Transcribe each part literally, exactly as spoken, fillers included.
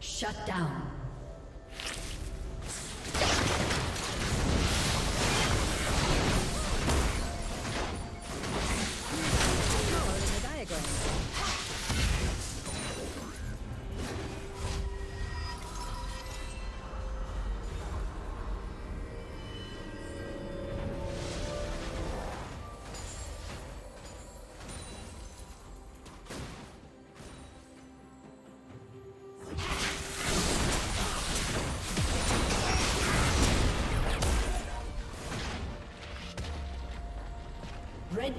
Shut down. Red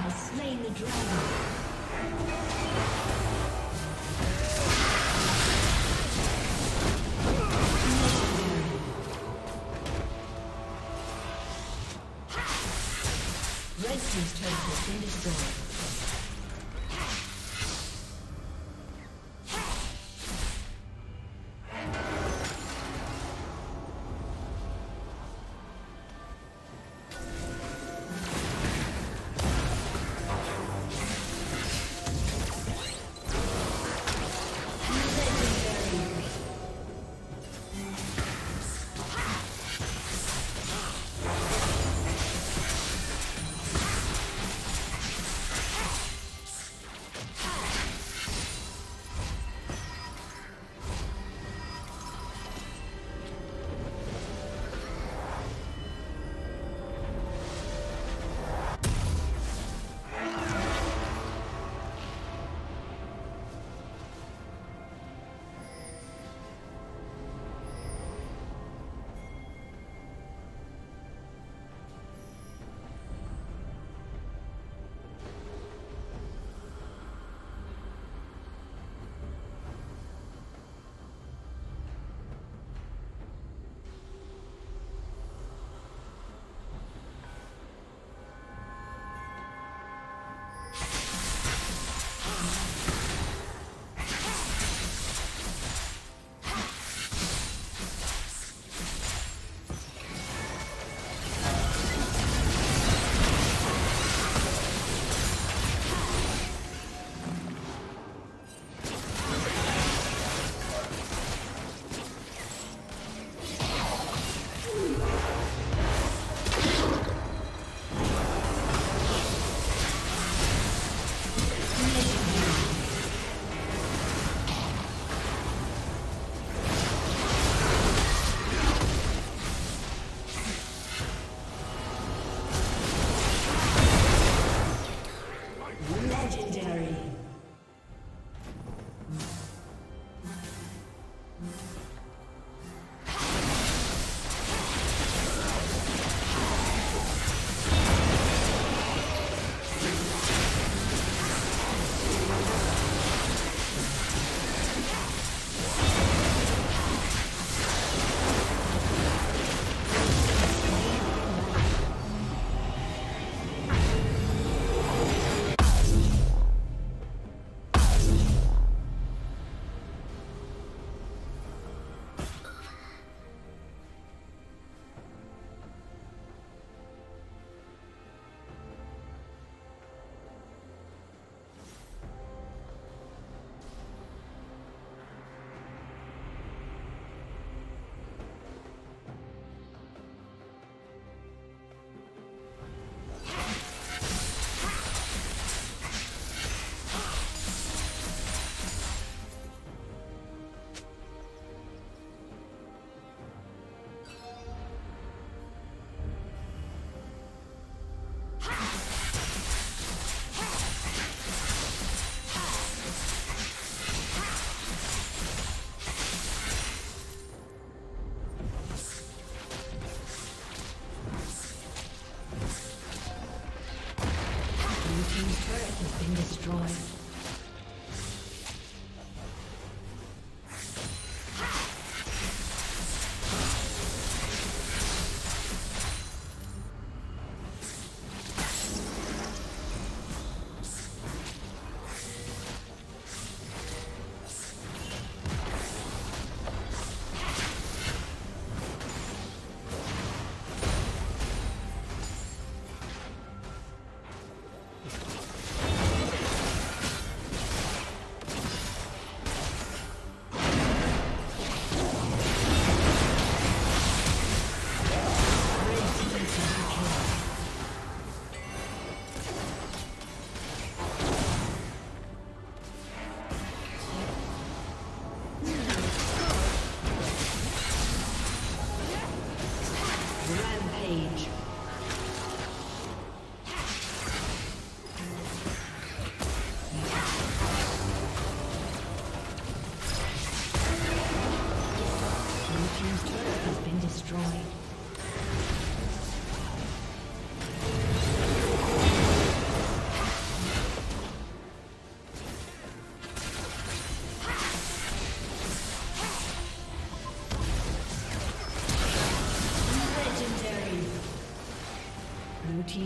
has slain the dragon. Red team's turret has been destroyed.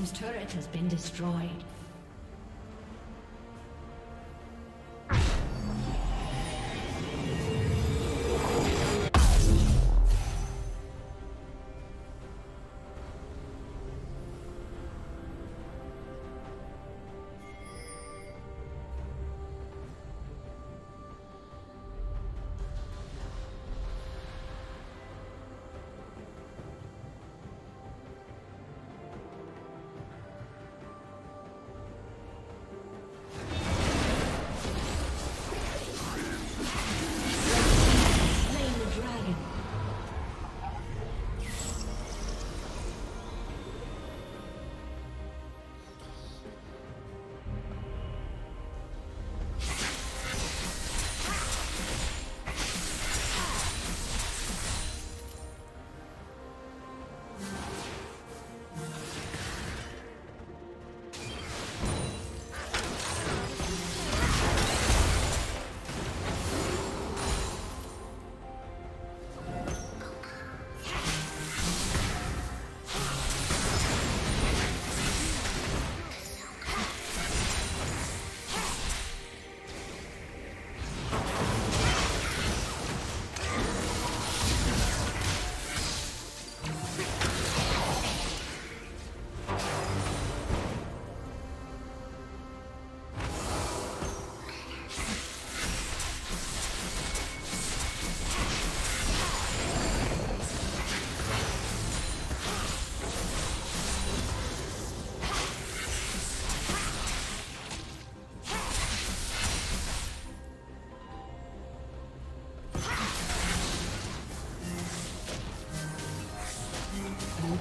team's turret has been destroyed.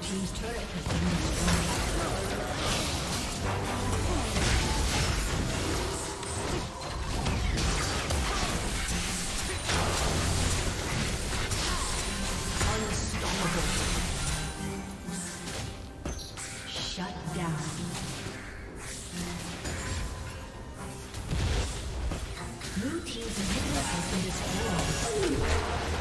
Team's turret has been destroyed. Unstoppable. Shut down. Blue team's inhibitor has been destroyed.